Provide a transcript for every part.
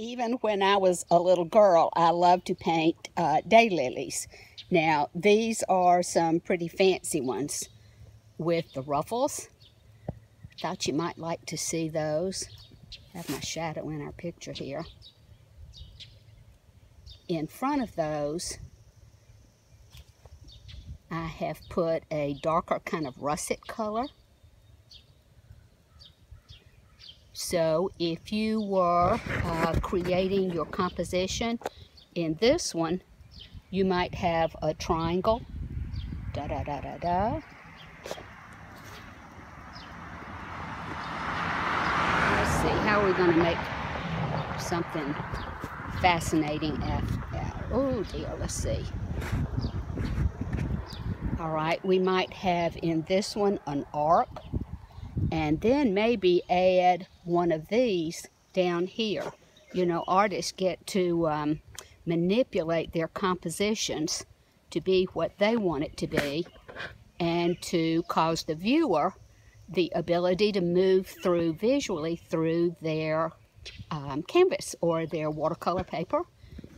Even when I was a little girl, I loved to paint daylilies. Now, these are some pretty fancy ones with the ruffles. Thought you might like to see those. Have my shadow in our picture here. In front of those, I have put a darker kind of russet color. So if you were creating your composition in this one, you might have a triangle, da-da-da-da-da. Let's see, how are we going to make something fascinating? Oh dear, let's see. All right, we might have in this one an arc. And then maybe add one of these down here. You know, artists get to manipulate their compositions to be what they want it to be and to cause the viewer the ability to move through visually through their canvas or their watercolor paper,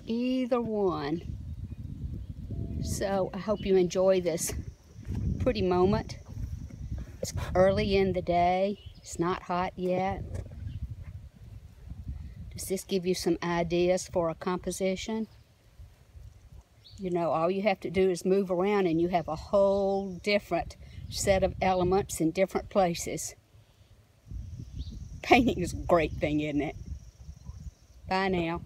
either one. So I hope you enjoy this pretty moment. It's early in the day, it's not hot yet. Does this give you some ideas for a composition? You know, all you have to do is move around and you have a whole different set of elements in different places. Painting is a great thing, isn't it? Bye now.